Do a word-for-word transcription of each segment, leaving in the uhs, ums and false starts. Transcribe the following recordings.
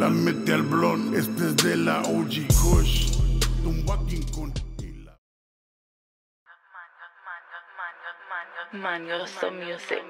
La mete al blon, este es de la O G Kush. Tumba King Kong. Manioso Music.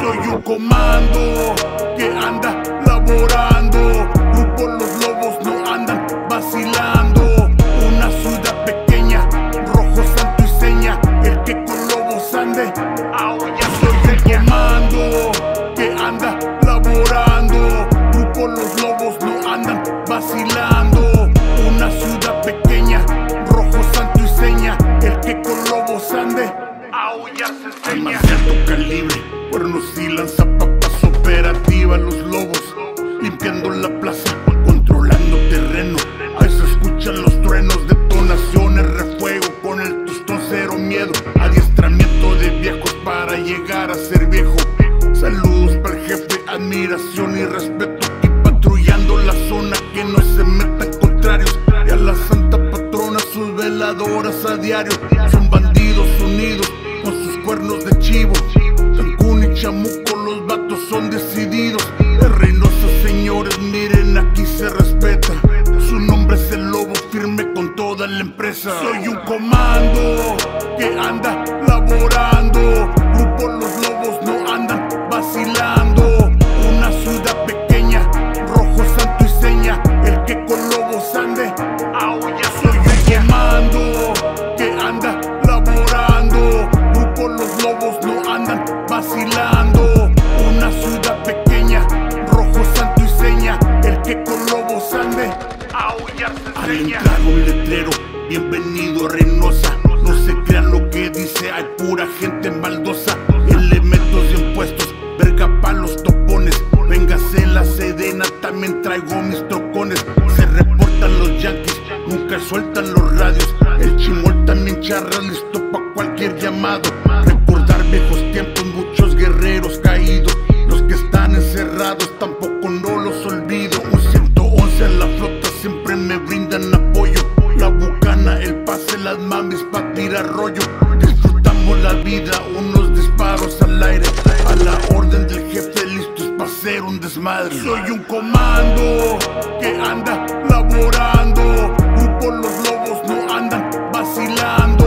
Soy un comando que anda laborando. Grupo Los Lobos no andan vacilando. Una ciudad pequeña, rojo, santo y seña. El que con lobos ande, ahora soy el comando que anda laborando. Grupo Los Lobos no andan vacilando. Una ciudad pequeña, rojo, santo y seña. El que con lobos ande, ya se enseña. Armas de alto calibre, cuernos y lanzapapas, operativa Los Lobos, limpiando la plaza, controlando terreno. Ahí se escuchan los truenos, detonaciones, refuego, con el tostón cero miedo. Adiestramiento de viejos para llegar a ser viejo. Saludos para el jefe, admiración y respeto. Y patrullando la zona, que no se metan contrarios. Y a la santa patrona, sus veladoras a diario. Son bandidos unidos con sus cuernos de chivo. Cancún y Chamuco, los vatos son decididos. De Reynosa, señores, miren, aquí se respeta. Su nombre es el Lobo, firme con toda la empresa. Soy un comando que anda laborando. Grupo Los Lobos no andan vacilando. Una ciudad pequeña, rojo, santo y seña. El que con lobos ande, ahora ya soy un comando que anda laborando. Los lobos no andan vacilando. Una ciudad pequeña, rojo, santo y seña. El que con lobos ande, aullar se enseña. Al entrar un letrero, bienvenido a Reynosa. No se crean lo que dice, hay pura gente maldosa. Elementos de impuestos, verga pa' los topones. Véngase la Sedena, también traigo mis trocones. Se reportan los yanquis, nunca sueltan los radios. El chimol también charra, listo pa' cualquier llamado. Recordar viejos tiempos, muchos guerreros caídos. Los que están encerrados tampoco no los olvido. Un ciento once en la flota siempre me brindan apoyo. La bucana, el pase, las mamis pa' tirar rollo. Disfrutamos la vida, unos disparos al aire. A la orden del jefe, listos pa' hacer un desmadre. Soy un comando que anda laborando. Grupo Los Lobos no andan vacilando.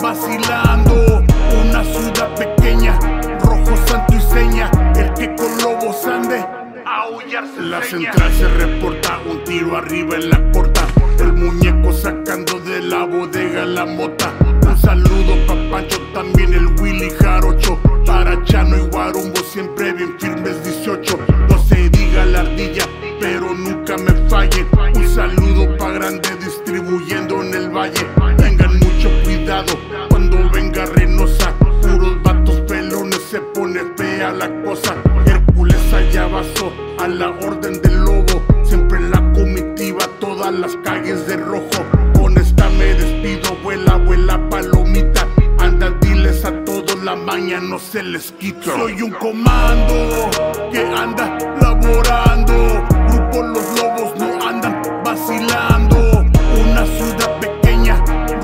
Vacilando, una ciudad pequeña, rojo, santo y seña. El que con lobos ande, aullar se enseña. La central se reporta, un tiro arriba en la corta. El muñeco sacando de la bodega la mota. Un saludo pa' Pancho, también el Willy Jarocho. Para Chano y Guarumbo, siempre bien firmes dieciocho. No se diga la ardilla, pero nunca me falle. Un saludo pa' Grande, distribuyendo en el valle. Tengan mucho cuidado cuando venga Reynosa. Puros vatos pelones, se pone fea la cosa. Hércules Ayabaso, a la orden del lobo. Siempre en la comitiva, todas las calles de rojo. Con esta me despido, vuela, vuela palomita. Anda, diles a todos, la maña no se les quita. Soy un comando que anda laborando. Grupo Los Lobos no andan vacilando. Una ciudad pequeña,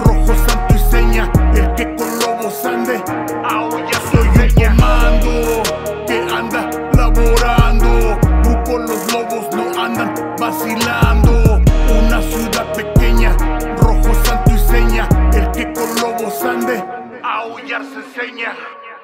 rojo, santo y seña. El que con lobos ande, ahora soy un comando que anda laborando. Grupo Los Lobos no andan vacilando. Una ciudad pequeña, rojo, santo y seña. El que con lobos ande, ahora se enseña.